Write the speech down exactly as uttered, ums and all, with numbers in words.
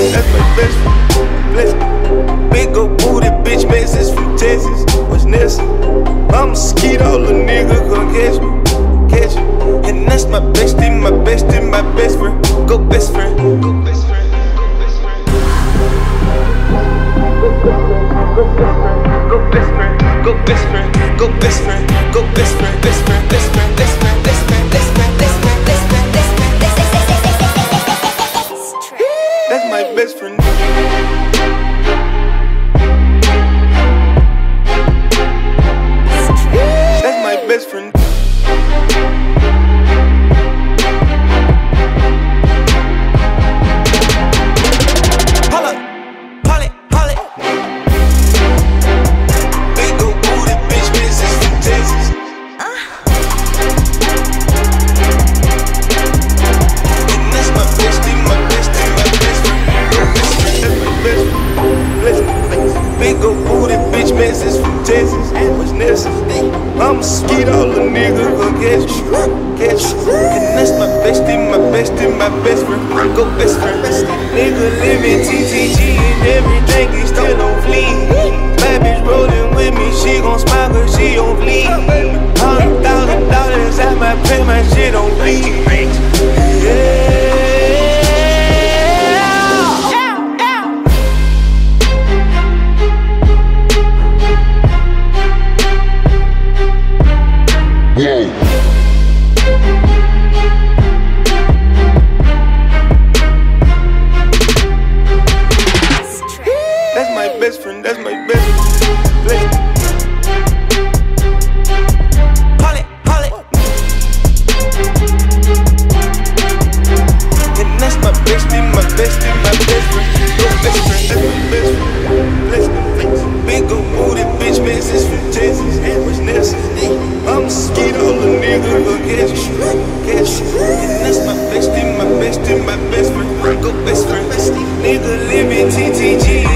That's my best friend. Big ol' booty bitch, Mexicans from Texas. What's next? I'm a mosquito, little nigga gon' catch me. Catch me. And that's my bestie, my bestie, my best friend. Go best friend. Go best friend. Go best friend. Go best friend. Go best friend. Go best friend. Best friend. Best friend. Best friend. Best friend. Best friend. Best friend. Best friend. Best friend. Best friend. That's my best friend. Mexicans from Texas, what's next? I'm a mosquito, little nigga gon' catch me, catch me. And that's my bestie, my bestie, my best friend. Go best friend. Nigga living T T G and everything, he still don't flee. My bitch rollin' with me, she gon' smile 'cause she don't bleed. Hundred thousand dollars at my pay, my shit don't bleed. Yeah. Best friend, that's my best friend. Holly, holly. And that's my bestie, my bestie, my best friend. Go best friend, that's my best friend. Big ol' booty bitch, Mexicans from Texas. What's next? I'm a mosquito, little nigga gon' catch me, catch me. And that's my bestie, my bestie, my best friend. Go best friend. Nigga living T T G.